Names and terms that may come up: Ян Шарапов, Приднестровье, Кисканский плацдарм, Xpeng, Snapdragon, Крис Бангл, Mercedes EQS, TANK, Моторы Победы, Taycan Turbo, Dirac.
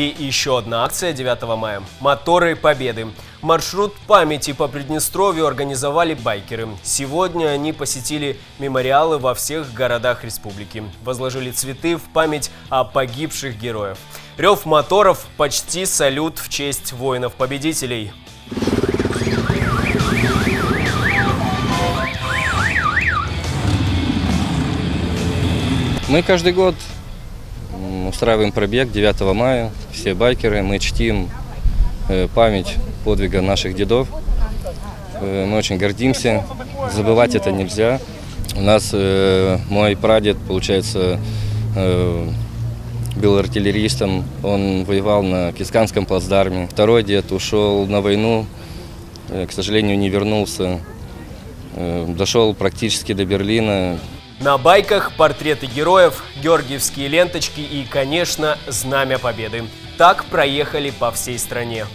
И еще одна акция 9 мая. «Моторы Победы». Маршрут памяти по Приднестровью организовали байкеры. Сегодня они посетили мемориалы во всех городах республики. Возложили цветы в память о погибших героях. Рев моторов, почти салют в честь воинов-победителей. Мы каждый год устраиваем пробег 9 мая. Все байкеры, мы чтим память подвига наших дедов. Мы очень гордимся, забывать это нельзя. У нас мой прадед, получается, был артиллеристом, он воевал на Кисканском плацдарме. Второй дед ушел на войну, к сожалению, не вернулся, дошел практически до Берлина. На байках портреты героев, георгиевские ленточки и, конечно, знамя победы. Так проехали по всей стране.